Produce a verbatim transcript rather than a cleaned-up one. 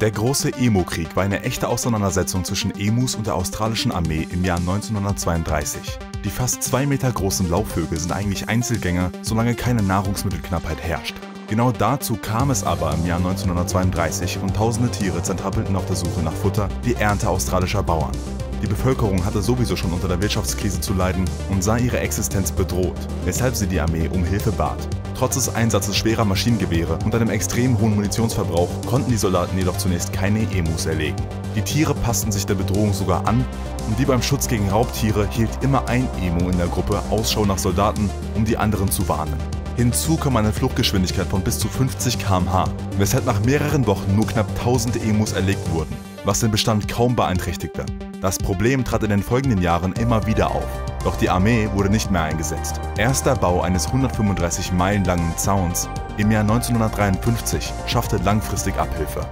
Der große Emu-Krieg war eine echte Auseinandersetzung zwischen Emus und der australischen Armee im Jahr neunzehnhundertzweiunddreißig. Die fast zwei Meter großen Laubvögel sind eigentlich Einzelgänger, solange keine Nahrungsmittelknappheit herrscht. Genau dazu kam es aber im Jahr neunzehnhundertzweiunddreißig und tausende Tiere zertrampelten auf der Suche nach Futter die Ernte australischer Bauern. Die Bevölkerung hatte sowieso schon unter der Wirtschaftskrise zu leiden und sah ihre Existenz bedroht, weshalb sie die Armee um Hilfe bat. Trotz des Einsatzes schwerer Maschinengewehre und einem extrem hohen Munitionsverbrauch konnten die Soldaten jedoch zunächst keine Emus erlegen. Die Tiere passten sich der Bedrohung sogar an und wie beim Schutz gegen Raubtiere hielt immer ein Emu in der Gruppe Ausschau nach Soldaten, um die anderen zu warnen. Hinzu kam eine Fluchtgeschwindigkeit von bis zu fünfzig Kilometer pro Stunde, weshalb nach mehreren Wochen nur knapp tausend Emus erlegt wurden, was den Bestand kaum beeinträchtigte. Das Problem trat in den folgenden Jahren immer wieder auf, doch die Armee wurde nicht mehr eingesetzt. Erst der Bau eines hundertfünfunddreißig Meilen langen Zauns im Jahr neunzehnhundertdreiundfünfzig schaffte langfristig Abhilfe.